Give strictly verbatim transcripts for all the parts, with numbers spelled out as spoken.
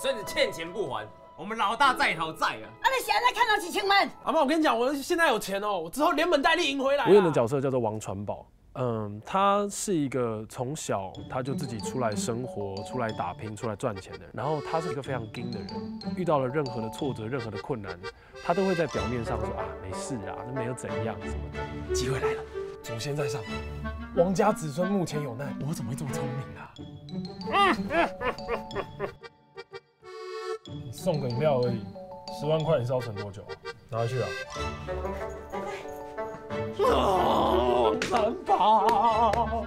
孙子欠钱不还，我们老大在讨债啊！啊，你现在看到几千万？阿妈，我跟你讲，我现在有钱哦，我之后连本带利赢回来。我演的角色叫做王传宝，嗯，他是一个从小他就自己出来生活、出来打拼、出来赚钱的人，然后他是一个非常硬的人，遇到了任何的挫折、任何的困难，他都会在表面上说啊没事啊，那没有怎样什么的。机会来了。 祖先在上，王家子孙目前有难，我怎么会这么聪明啊？你送个饮料而已，十万块你是要存多久、啊？拿回去啊！王传宝，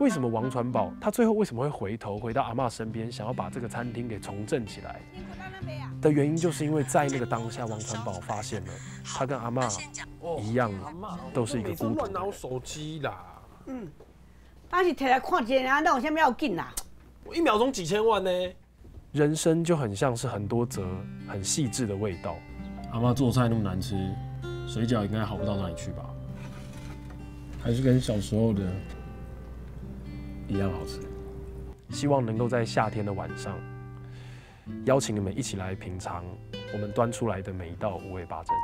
为什么王传宝他最后为什么会回头回到阿嬤身边，想要把这个餐厅给重振起来？的原因就是因为在那个当下，王传宝发现了他跟阿嬤。 一样，都是一个孤独。乱拿我手机啦！嗯，他是摕来看一下，那有啥要紧啦？我一秒钟几千万呢？人生就很像是很多则很细致的味道。阿妈做菜那么难吃，水饺应该好不到哪里去吧？还是跟小时候的一样好吃。希望能够在夏天的晚上，邀请你们一起来品尝我们端出来的每一道五味八珍。